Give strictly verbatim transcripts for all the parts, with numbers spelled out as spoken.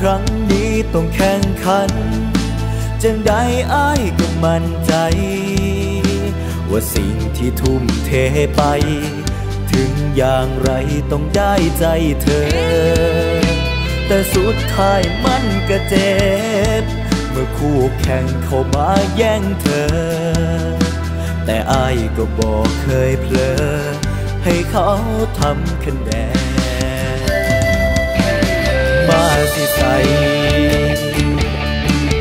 ครั้งนี้ต้องแข่งขันจังได้อ้ายก็มั่นใจว่าสิ่งที่ทุ่มเทไปถึงอย่างไรต้องได้ใจเธอแต่สุดท้ายมันก็เจ็บเมื่อคู่แข่งเข้ามาแย่งเธอแต่อ้ายก็บอกเคยเพลอให้เขาทำคะแนนมาสิใส่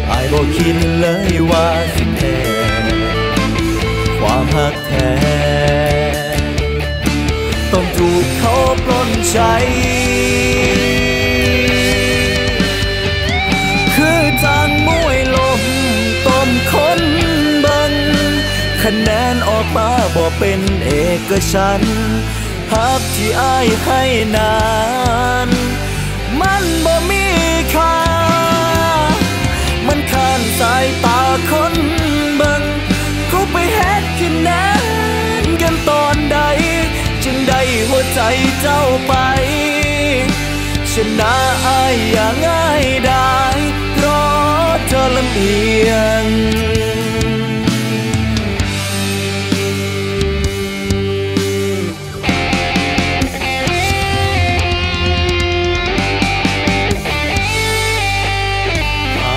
อ้ายบอกคิดเลยว่าสิแท้ความหักแท้ต้องถูกเขาปล้นใจคือจางมวยลมต้มคนบังคะแนนออกมาบอกเป็นเอกฉันท์หักที่อ้ายให้นานมันบ่มีค่ามันข้านสายตาคนบังเขาไปเฮ็ดคะแนนกันตอนใดจึงได้หัวใจเจ้าไปชนะอ้ายอย่างง่ายดายเพราะเธอลำเอียงห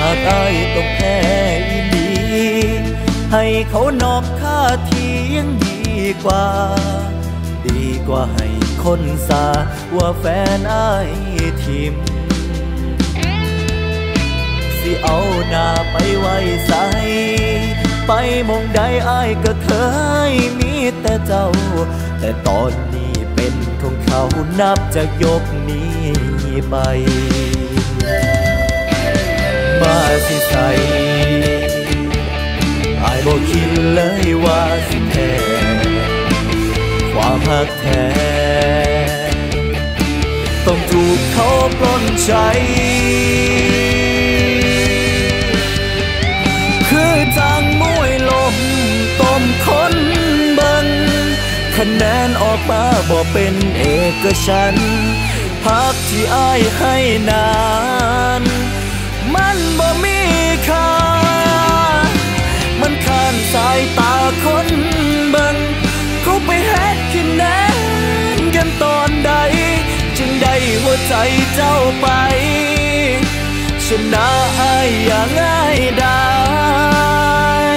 ากอ้ายต้องแพ้อีหลีให้เขานอกค่าทียังดีกว่าดีกว่าให้คนสาว่าแฟนอ้ายทิมสิเอาหน้าไปไว้ใสไปมองใดอ้ายก็เคยมีแต่เจ้าแต่ตอนนี้เป็นของเขานับจากยกนี้ไปมาสิใส่อ้ายบ่คิดเลยว่าสิแท้ความหักแท้ต้องถูกเขาปล้นใจคือจางมวยลมต้มคนบังคะแนนออกมาบอกเป็นเอกฉันท์พักที่อ้ายให้นานมันบ่มีค่ามันข้านสายตาคนบังเขาไปเฮ็ดคะแนนกันตอนใดจึงได้หัวใจเจ้าไปชนะอ้ายอย่างง่ายดาย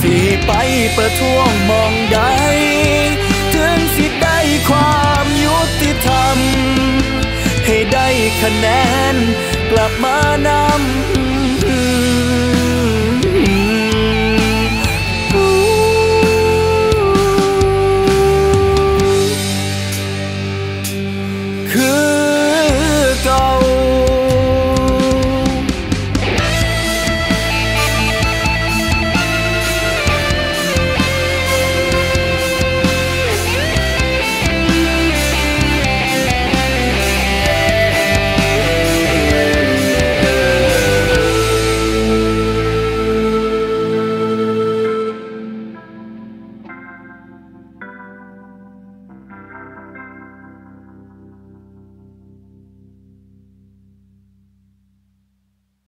สิไปประท้วงมองใดถึงสิได้ความยุติธรรมให้ได้คะแนนกลับมานะ